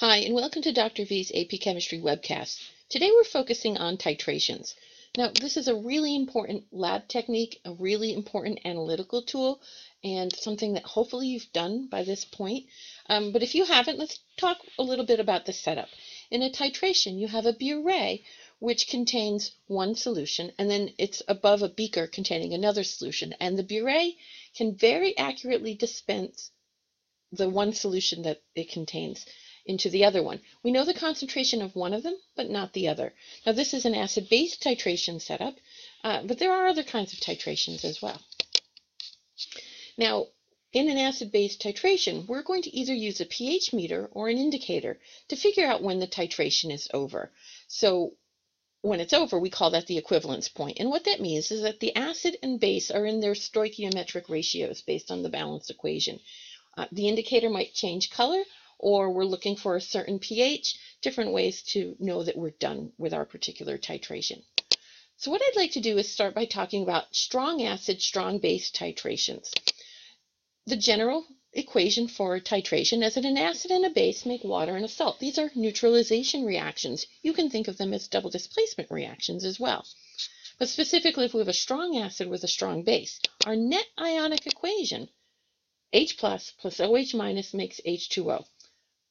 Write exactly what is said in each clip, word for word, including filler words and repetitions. Hi, and welcome to Doctor V's A P Chemistry webcast. Today we're focusing on titrations. Now, this is a really important lab technique, a really important analytical tool, and something that hopefully you've done by this point. Um, but if you haven't, let's talk a little bit about the setup. In a titration, you have a burette, which contains one solution, and then it's above a beaker containing another solution. And the burette can very accurately dispense the one solution that it contains into the other one. We know the concentration of one of them, but not the other. Now, this is an acid-base titration setup, uh, but there are other kinds of titrations as well. Now, in an acid-base titration, we're going to either use a pH meter or an indicator to figure out when the titration is over. So when it's over, we call that the equivalence point. And what that means is that the acid and base are in their stoichiometric ratios based on the balance equation. Uh, the indicator might change color, or we're looking for a certain pH, different ways to know that we're done with our particular titration. So what I'd like to do is start by talking about strong acid, strong base titrations. The general equation for a titration is that an acid and a base make water and a salt. These are neutralization reactions. You can think of them as double displacement reactions as well. But specifically, if we have a strong acid with a strong base, our net ionic equation, H plus plus OH minus makes H two O.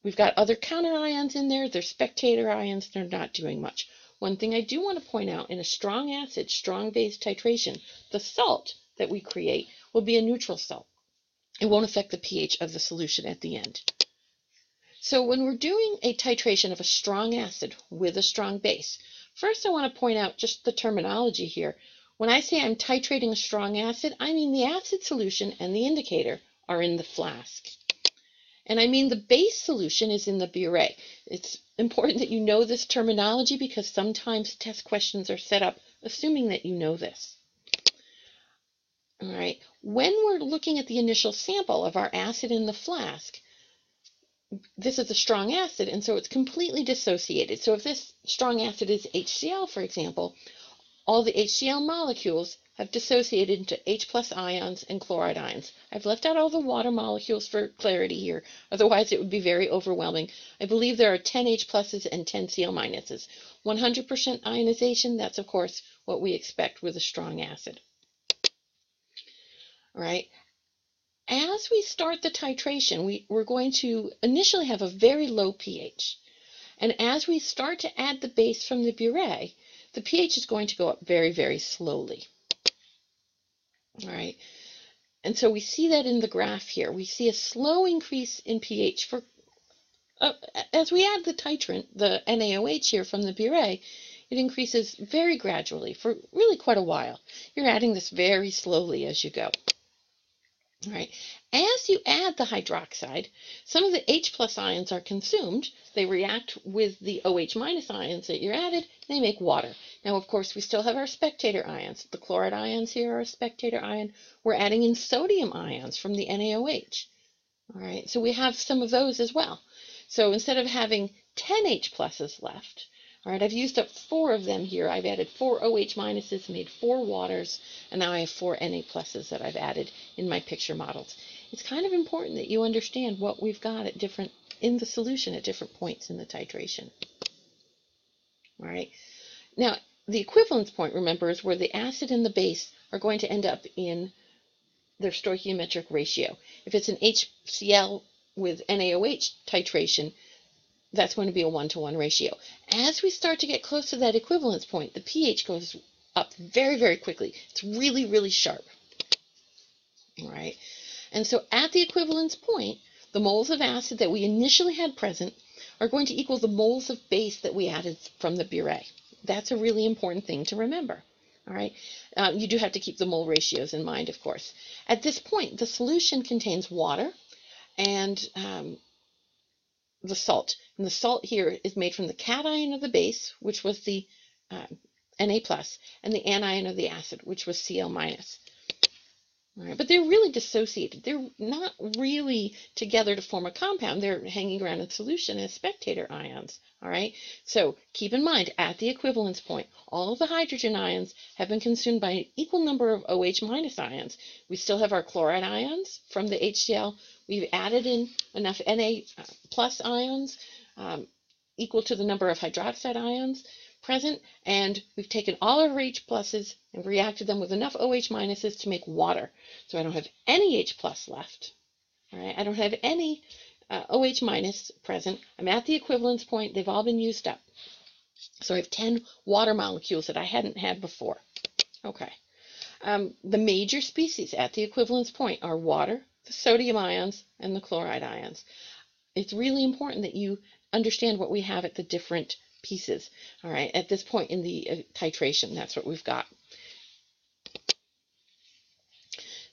We've got other counter ions in there. They're spectator ions. They're not doing much. One thing I do want to point out, in a strong acid, strong base titration, the salt that we create will be a neutral salt. It won't affect the pH of the solution at the end. So when we're doing a titration of a strong acid with a strong base, first I want to point out just the terminology here. When I say I'm titrating a strong acid, I mean the acid solution and the indicator are in the flask. And I mean the base solution is in the burette. It's important that you know this terminology because sometimes test questions are set up assuming that you know this. All right, when we're looking at the initial sample of our acid in the flask, this is a strong acid, and so it's completely dissociated. So if this strong acid is HCl, for example, all the HCl molecules have dissociated into H plus ions and chloride ions. I've left out all the water molecules for clarity here, otherwise it would be very overwhelming. I believe there are ten H pluses and ten Cl minuses. one hundred percent ionization, that's of course what we expect with a strong acid. All right. As we start the titration, we, we're going to initially have a very low pH. And as we start to add the base from the burette, the pH is going to go up very, very slowly. All right, and so we see that in the graph here. We see a slow increase in pH for uh, as we add the titrant, the N A O H here from the burette, it increases very gradually for really quite a while. You're adding this very slowly as you go. All right, as you add the hydroxide, some of the H plus ions are consumed. They react with the OH minus ions that you're added. They make water. Now, of course, we still have our spectator ions. The chloride ions here are a spectator ion. We're adding in sodium ions from the N A O H. All right, so we have some of those as well. So instead of having ten H pluses left, all right, I've used up four of them here. I've added four OH minuses, made four waters, and now I have four Na pluses that I've added in my picture models. It's kind of important that you understand what we've got at different in the solution at different points in the titration. All right. Now, the equivalence point, remember, is where the acid and the base are going to end up in their stoichiometric ratio. If it's an HCl with N A O H titration, that's going to be a one-to-one ratio. As we start to get close to that equivalence point, the pH goes up very, very quickly. It's really, really sharp. All right. And so at the equivalence point, the moles of acid that we initially had present are going to equal the moles of base that we added from the burette. That's a really important thing to remember. All right. Um, you do have to keep the mole ratios in mind, of course. At this point, the solution contains water and um, the salt. And the salt here is made from the cation of the base, which was the uh, Na+, and the anion of the acid, which was Cl-. All right, but they're really dissociated. They're not really together to form a compound. They're hanging around in solution as spectator ions. All right, so keep in mind, at the equivalence point, all of the hydrogen ions have been consumed by an equal number of OH minus ions. We still have our chloride ions from the HCl. We've added in enough Na plus ions. um, equal to the number of hydroxide ions present, and we've taken all our H pluses and reacted them with enough OH minuses to make water. So I don't have any H plus left. All right, I don't have any uh, OH minus present. I'm at the equivalence point. They've all been used up. So I have ten water molecules that I hadn't had before. Okay. Um, the major species at the equivalence point are water, the sodium ions, and the chloride ions. It's really important that you understand what we have at the different pieces. All right, at this point in the uh, titration, that's what we've got.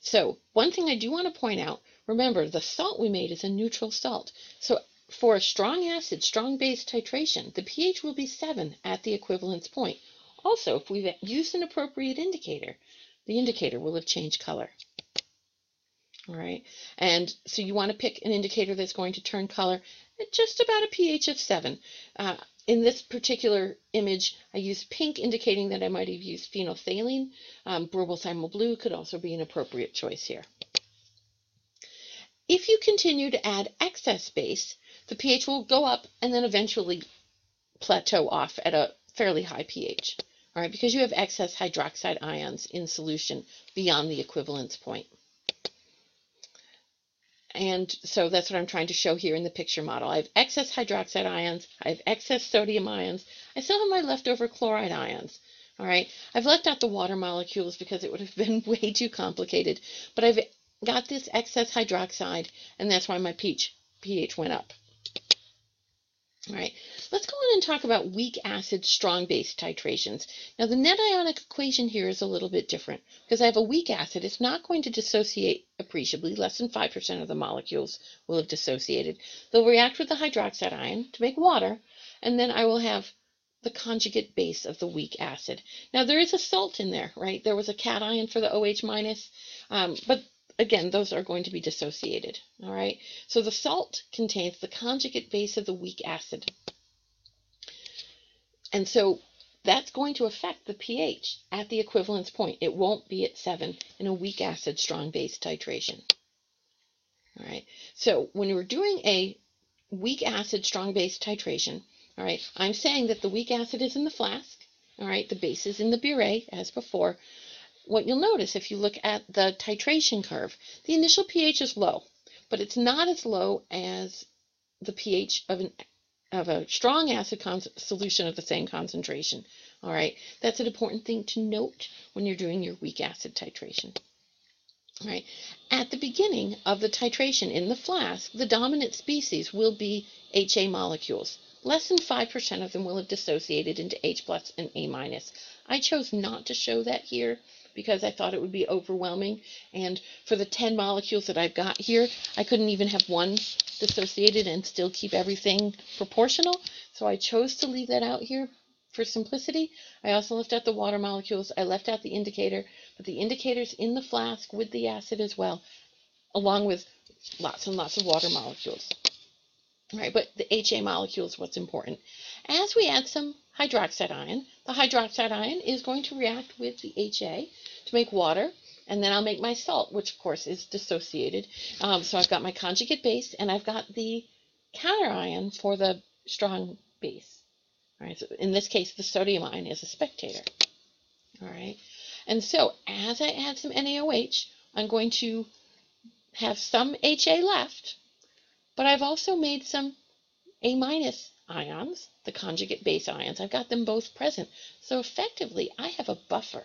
So one thing I do want to point out, remember the salt we made is a neutral salt. So for a strong acid, strong base titration, the pH will be seven at the equivalence point. Also, if we've used an appropriate indicator, the indicator will have changed color. All right, and so you want to pick an indicator that's going to turn color at just about a pH of seven. Uh, in this particular image, I used pink, indicating that I might have used phenolphthalein. Um, Bromocresol blue could also be an appropriate choice here. If you continue to add excess base, the pH will go up and then eventually plateau off at a fairly high pH. All right, because you have excess hydroxide ions in solution beyond the equivalence point. And so that's what I'm trying to show here in the picture model. I have excess hydroxide ions, I have excess sodium ions, I still have my leftover chloride ions. All right, I've left out the water molecules because it would have been way too complicated, but I've got this excess hydroxide, and that's why my pH went up. All right, let's go on and talk about weak acid, strong base titrations. Now, the net ionic equation here is a little bit different because I have a weak acid. It's not going to dissociate appreciably. Less than five percent of the molecules will have dissociated. They'll react with the hydroxide ion to make water, and then I will have the conjugate base of the weak acid. Now, there is a salt in there, right? There was a cation for the OH minus, um, but again, those are going to be dissociated, all right? So the salt contains the conjugate base of the weak acid. And so that's going to affect the pH at the equivalence point. It won't be at seven in a weak acid, strong base titration, all right? So when we're doing a weak acid, strong base titration, all right, I'm saying that the weak acid is in the flask, all right? The base is in the burette, as before. What you'll notice if you look at the titration curve, the initial pH is low, but it's not as low as the pH of, an, of a strong acid solution of the same concentration. All right, that's an important thing to note when you're doing your weak acid titration. All right, at the beginning of the titration in the flask, the dominant species will be H A molecules. Less than five percent of them will have dissociated into H plus and A minus. I chose not to show that here because I thought it would be overwhelming. And for the ten molecules that I've got here, I couldn't even have one dissociated and still keep everything proportional. So I chose to leave that out here for simplicity. I also left out the water molecules. I left out the indicator, but the indicator's in the flask with the acid as well, along with lots and lots of water molecules. All right, but the H A molecule is what's important. As we add some hydroxide ion, the hydroxide ion is going to react with the H A to make water, and then I'll make my salt, which of course is dissociated. Um, so I've got my conjugate base, and I've got the counterion for the strong base. All right, so in this case, the sodium ion is a spectator. All right, and so as I add some N A O H, I'm going to have some H A left, but I've also made some A minus ions, the conjugate base ions. I've got them both present. So effectively, I have a buffer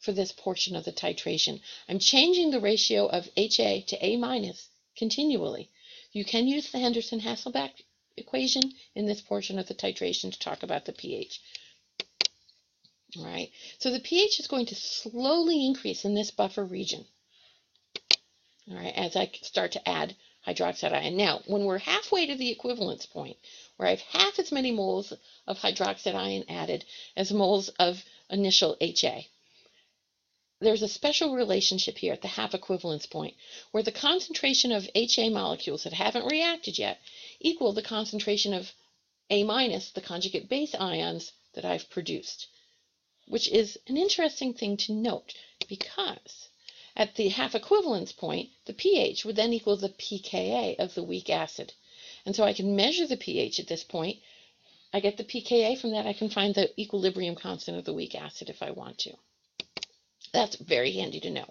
for this portion of the titration. I'm changing the ratio of H A to A minus continually. You can use the Henderson-Hasselbalch equation in this portion of the titration to talk about the pH. All right, so the pH is going to slowly increase in this buffer region, all right, as I start to add hydroxide ion. Now, when we're halfway to the equivalence point, where I have half as many moles of hydroxide ion added as moles of initial H A, there's a special relationship here at the half equivalence point, where the concentration of H A molecules that haven't reacted yet equal the concentration of A minus, the conjugate base ions that I've produced, which is an interesting thing to note because at the half equivalence point, the pH would then equal the pKa of the weak acid. And so I can measure the pH at this point. I get the pKa from that. I can find the equilibrium constant of the weak acid if I want to. That's very handy to know.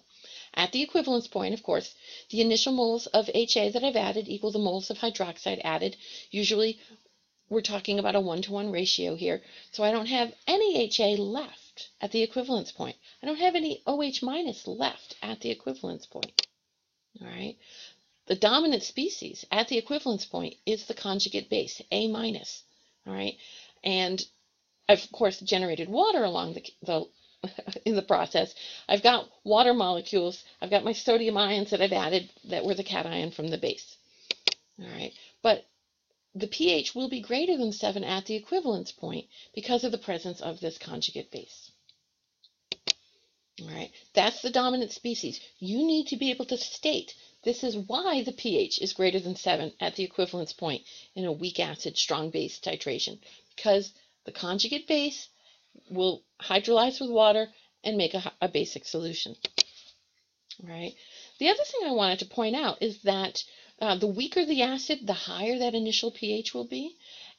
At the equivalence point, of course, the initial moles of H A that I've added equal the moles of hydroxide added. Usually we're talking about a one-to-one ratio here, so I don't have any H A left at the equivalence point. I don't have any OH minus left at the equivalence point. All right. The dominant species at the equivalence point is the conjugate base, A minus. All right. And I've, of course, generated water along the, the in the process. I've got water molecules. I've got my sodium ions that I've added that were the cation from the base. All right. But the pH will be greater than seven at the equivalence point because of the presence of this conjugate base. All right. That's the dominant species. You need to be able to state this is why the pH is greater than seven at the equivalence point in a weak acid, strong base titration, because the conjugate base will hydrolyze with water and make a, a basic solution. All right. The other thing I wanted to point out is that uh, the weaker the acid, the higher that initial pH will be,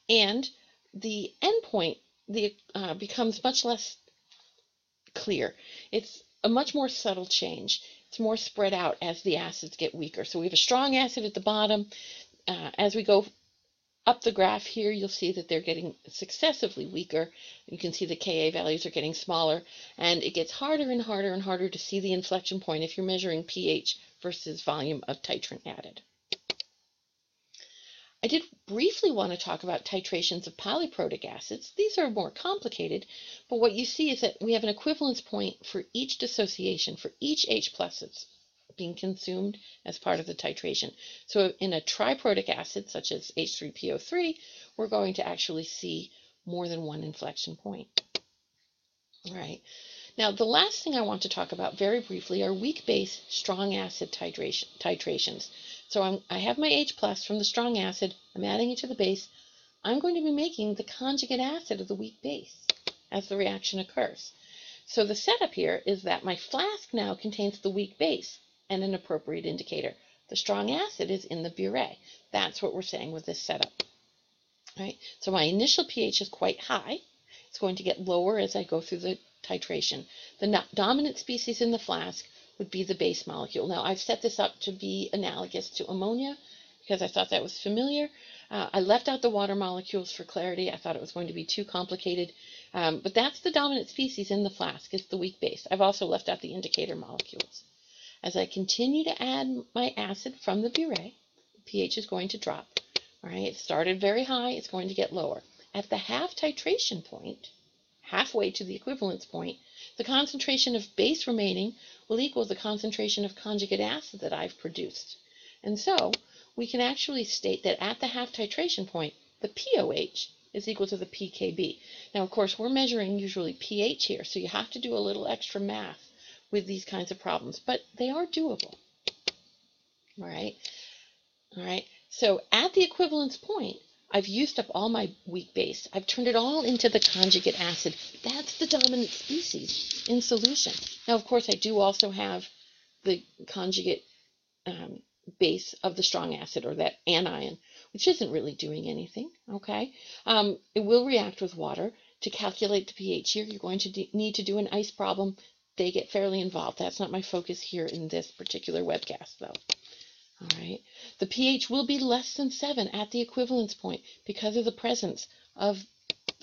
and the endpoint the uh, becomes much less clear. It's a much more subtle change. It's more spread out as the acids get weaker. So we have a strong acid at the bottom. Uh, as we go up the graph here, you'll see that they're getting successively weaker. You can see the K A values are getting smaller, and it gets harder and harder and harder to see the inflection point if you're measuring pH versus volume of titrant added. I did briefly want to talk about titrations of polyprotic acids. These are more complicated, but what you see is that we have an equivalence point for each dissociation, for each H pluses being consumed as part of the titration. So in a triprotic acid, such as H three P O three, we're going to actually see more than one inflection point. All right. Now, the last thing I want to talk about very briefly are weak base, strong acid titration, titrations. So I'm, I have my H plus from the strong acid. I'm adding it to the base. I'm going to be making the conjugate acid of the weak base as the reaction occurs. So the setup here is that my flask now contains the weak base and an appropriate indicator. The strong acid is in the burette. That's what we're saying with this setup. All right. So my initial pH is quite high. It's going to get lower as I go through the titration. The dominant species in the flask would be the base molecule. Now, I've set this up to be analogous to ammonia because I thought that was familiar. Uh, I left out the water molecules for clarity. I thought it was going to be too complicated. Um, but that's the dominant species in the flask. It's the weak base. I've also left out the indicator molecules. As I continue to add my acid from the burette, the pH is going to drop. All right, it started very high. It's going to get lower. At the half titration point, halfway to the equivalence point, the concentration of base remaining will equal the concentration of conjugate acid that I've produced. And so we can actually state that at the half titration point, the P O H is equal to the P K B. Now, of course, we're measuring usually pH here, so you have to do a little extra math with these kinds of problems, but they are doable. All right. All right. So at the equivalence point, I've used up all my weak base. I've turned it all into the conjugate acid. That's the dominant species in solution. Now, of course, I do also have the conjugate um, base of the strong acid, or that anion, which isn't really doing anything, okay? Um, it will react with water. To calculate the pH here, you're going to need to do an ice problem. They get fairly involved. That's not my focus here in this particular webcast, though. All right. The pH will be less than seven at the equivalence point because of the presence of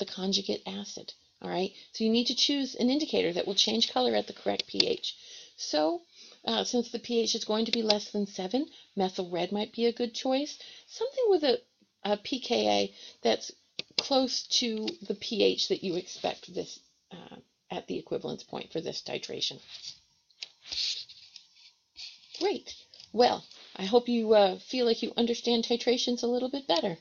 the conjugate acid. All right. So you need to choose an indicator that will change color at the correct pH. So uh, since the pH is going to be less than seven, methyl red might be a good choice. Something with a, a pKa that's close to the pH that you expect this uh, at the equivalence point for this titration. Great. Well, I hope you uh, feel like you understand titrations a little bit better.